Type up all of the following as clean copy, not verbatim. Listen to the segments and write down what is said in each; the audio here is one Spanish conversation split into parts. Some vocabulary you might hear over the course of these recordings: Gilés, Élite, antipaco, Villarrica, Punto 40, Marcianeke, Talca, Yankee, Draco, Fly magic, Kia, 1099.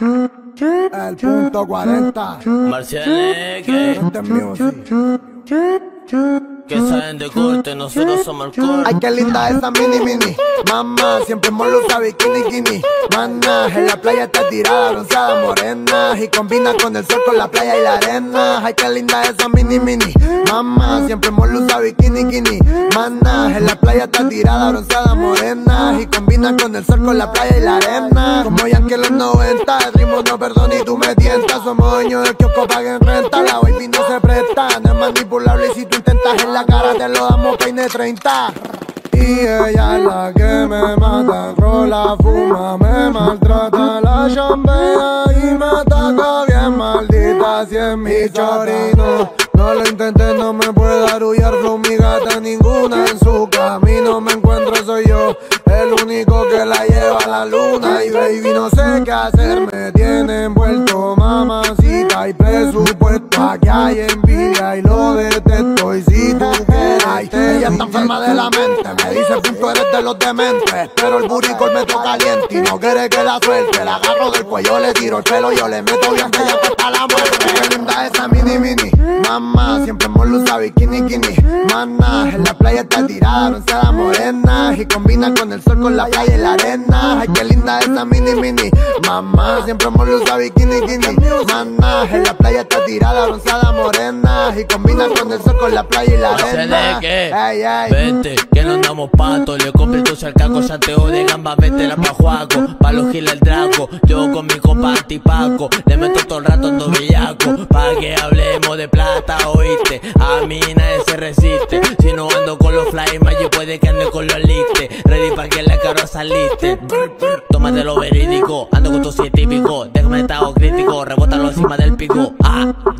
El punto 40. Marcianeke. Que saben de corte, nosotros somos el corte. Ay, qué linda esa mini. Mamá, siempre hemos lucido bikini. Mana, en la playa está tirada, bronceada, morena. Y combina con el sol, con la playa y la arena. Ay, qué linda esa mini. Mamá, siempre hemos lucido bikini. Mana, en la playa está tirada, bronceada, morena. Y combina con el sol, con la playa y la arena. Como Yankee en los 90, el ritmo no perdona y tú me tientas. Somos dueños del kiosco, paguen renta. La baby no se presta, no es manipulable. Y si tú intentas en la cara te lo damos peine 30. Y ella es la que me mata, rola, fuma, me maltrata, la chambea y me ataca bien maldita. Si es mi chorino, no lo intenté, no me puede arrullar, flow mi gata, ninguna en su camino me encuentro, soy yo, el único que la lleva a la luna. Y baby no sé qué hacer, me tiene envuelto, mamacita, y presupuesto, aquí hay envidia y lo detesto. Y si tú quieres, ella está enferma de la mente, me dice punto eres de los dementes, pero el burico me toca caliente y no quiere que la suelte. La agarro del cuello, le tiro el pelo, yo le meto bien que ella cuesta la muerte. Qué linda esa mini, mamá, siempre hemos lucido bikini, mana, en la playa está tirada, bronceada, morena, y combina con el sol, con la playa y la arena. Ay, qué linda esa mini, mamá, siempre hemos lucido bikini, mana, en la playa está tirada, bronceada, morena, y combina con el sol, con la playa y la arena. Ay, ay, vente, que no andamos pato, le compré tu sarcaco, chanteo de gamba, vete la pajuaco, pa' los giles el draco, yo con mi compa antipaco, le meto todo el rato ando bellaco, pa' que hablemos de plata, oíste, a mí nadie se resiste, si no ando con los Fly Magic puede que ande con los Élite, ready pa' que la carro saliste, tómate lo verídico, ando con tu científico, déjame estado crítico, rebótalo encima del pico,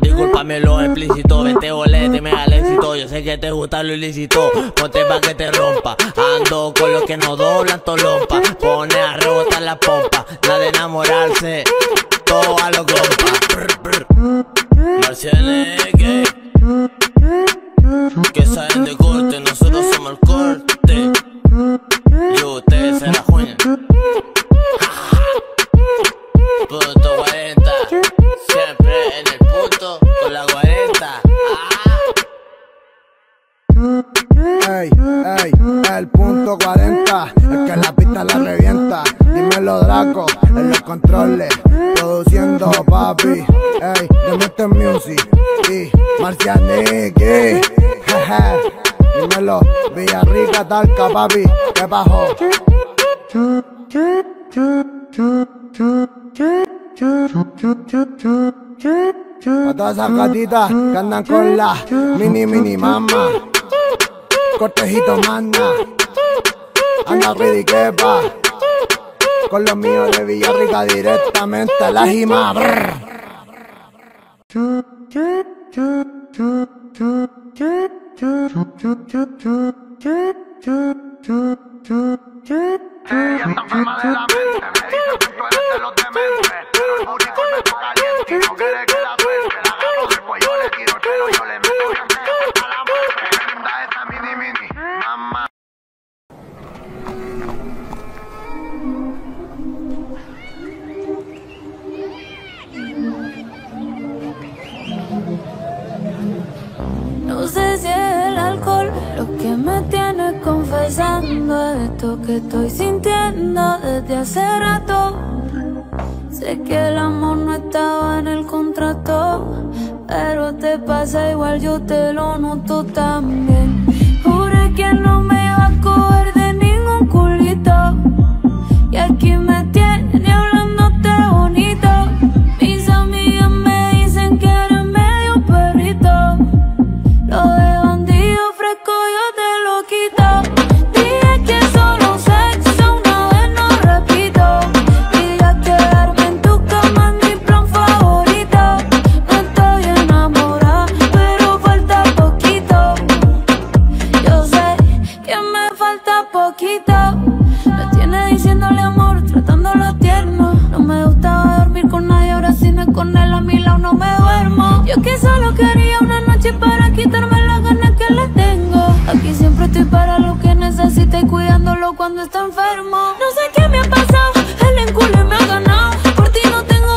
discúlpame lo explícito, vete bolete, me al éxito, yo sé que te gusta lo ilícito, ponte pa' que te rompa, ando con los que no doblan tolompa, pone a rebotar la pompa, nada de enamorarse, todo a lo compa. Marcianeke, que saben de corte, nosotros somos el corte, y ustedes se la juegan. Punto 40, siempre en el punto con la 40. Ey, ey, el punto 40, el que la pista la revienta. Dímelo Draco, en los controles, produciendo papi. Ey, de Mr. Music y Marcianeke. Dímelo, Villarrica, Talca, papi, ¿qué pasó? A todas esas gatitas que andan con la mini mamá. Cortejito manda, anda ready que va, con los míos de Villarrica directamente a la jima. Ella está enferma de la mente, me dice que tú eres de los dementes, pero el burico me toca caliente y no quiere que la suelte. La agarro del cuello, le tiro el pelo, yo le meto bien que hasta la muerte. No sé si es el alcohol lo que me tiene confesando esto que estoy sintiendo desde hace rato. Sé que el amor no estaba en el contrato, pero te pasa igual, yo te lo noto también. Juré que no me iba a coger de ningún culito y aquí me tiene hablándote bonito. Mis amigas me dicen que eres medio perrito, lo de bandido fresco yo te lo quito. Dije que solo sexo una vez no repito, y ya quedarme en tu cama es mi plan favorito. No estoy enamorada pero falta poquito, yo sé que me falta poquito. Me tiene diciéndole amor, tratándolo tierno. No me gustaba dormir con nadie, ahora si no es con él a mi lado no me duermo. Yo que solo quería una noche para quitarme las ganas que le tengo. Aquí siempre estoy para lo que necesite y cuidándolo cuando está enfermo. No sé qué me ha pasado, el enculo me ha ganado. Por ti no tengo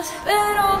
atrás, pero...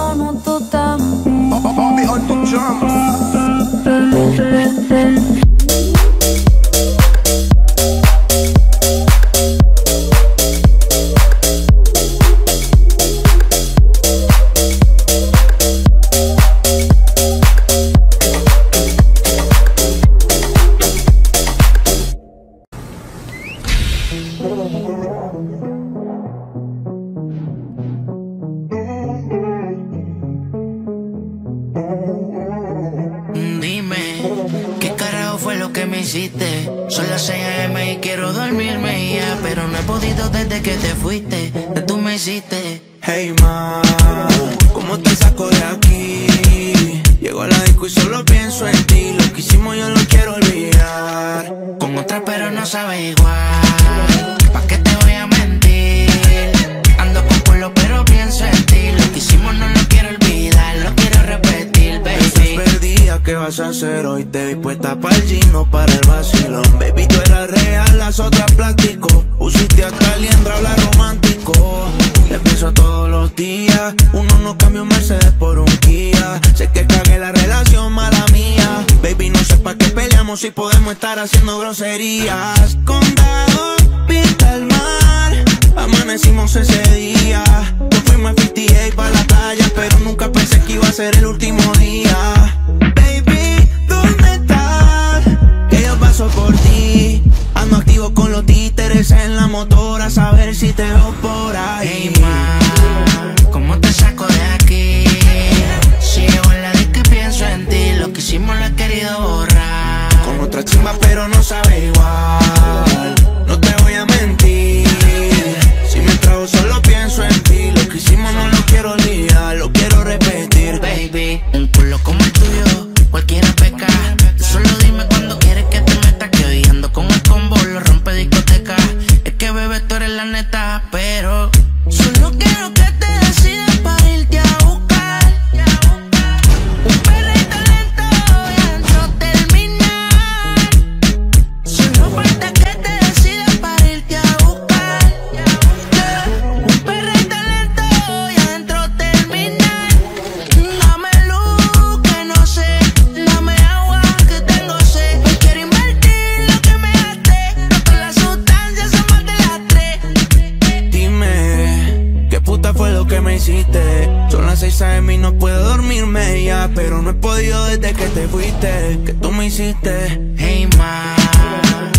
Son las 6 AM y quiero dormirme ya, pero no he podido desde que te fuiste, que tú me hiciste. Hey ma, ¿cómo te saco de aquí? Llego a la disco y solo pienso en ti. Lo que hicimos yo lo quiero olvidar. Con otra pero no sabe igual. ¿Pa' qué te voy a mentir? Ando con pueblo pero pienso en ti. Lo que hicimos no lo quiero olvidar, lo quiero repetir. ¿Qué vas a hacer hoy? Te vi puesta pa'l gino, para el vacilón. Baby, tú eras real, las otras plástico. Usiste hasta liendra, habla romántico. Te pienso todos los días. Uno no cambia un Mercedes por un Kia. Sé que cagué la relación, mala mía. Baby, no sé pa' qué peleamos si podemos estar haciendo groserías. Condado, pinta el mar. Amanecimos ese día. Yo fui más 58 pa' la talla, pero nunca pensé que iba a ser el último día. Paso por ti, ando activo con los títeres en la motora, a saber si te veo por ahí. Hey ma, ¿cómo te saco de aquí? Si llevo en la disco y pienso en ti, lo que hicimos lo he querido borrar. Con otra chimba pero no sabe igual, no te voy a mentir. Si me trago solo pienso en ti, lo que hicimos no lo quiero olvidar, lo quiero repetir. Baby, un culo como el tuyo, cualquiera peca, solo dime cuando quieres que te metas, que odiando con el combo lo rompe discoteca. Es que bebé, tú eres la neta, pero solo quiero que te decidas para irte a buscar. Un perrito lento y no terminar. Solo falta que te decidas para irte a buscar. Un perrito lento y no terminar. Dame luz que no sé, dame agua que tengo sed. Me quiero invertir lo que me gasté, porque las sustancias son más de las 3. Dime, ¿qué puta fue lo que me hiciste? Son las 6 AM y no puedo dormirme ya, pero no he podido desde que te fuiste, que tú me hiciste. Hey ma,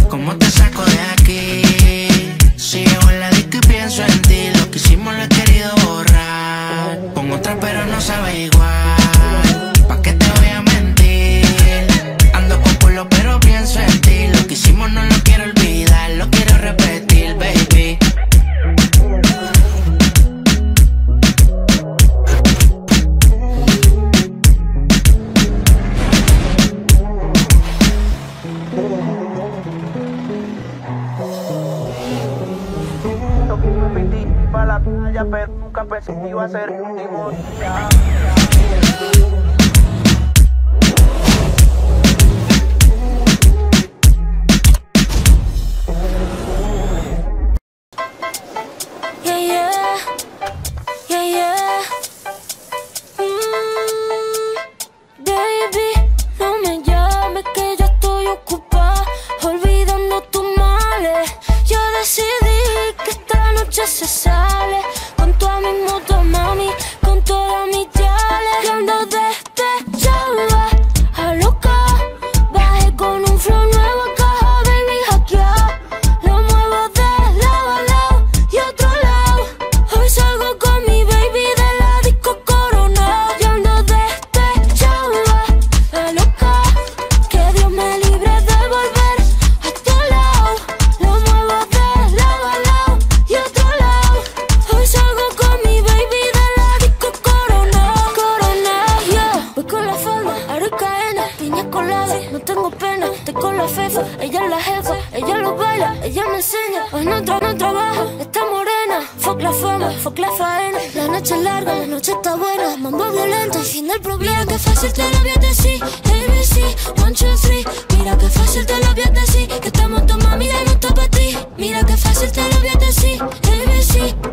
¿cómo te saco de aquí? Si llevo en la disco y pienso en ti, lo que hicimos lo he querido borrar. Con otra pero no sabe igual. ¿Pa' qué te voy a mentir? Ando con culo pero pienso en ti, lo que hicimos no lo quiero olvidar, lo quiero repetir, baby. La playa, pero nunca pensé que iba a ser el último día. Yeah, yeah, yeah, yeah. Baby, no me niña colada, no tengo pena, estoy con la fefa, ella es la jefa, ella lo baila, ella me enseña, hoy no trabajo, está morena, fuck la fama, fuck la faena, la noche es larga, la noche está buena, mambo violento, el fin del problema. Mira que fácil te lo voy a decir, ABC, 1, 2, 3, mira que fácil te lo voy a decir, que estamos tu mami, ya no está para ti, mira que fácil te lo voy a decir, ABC.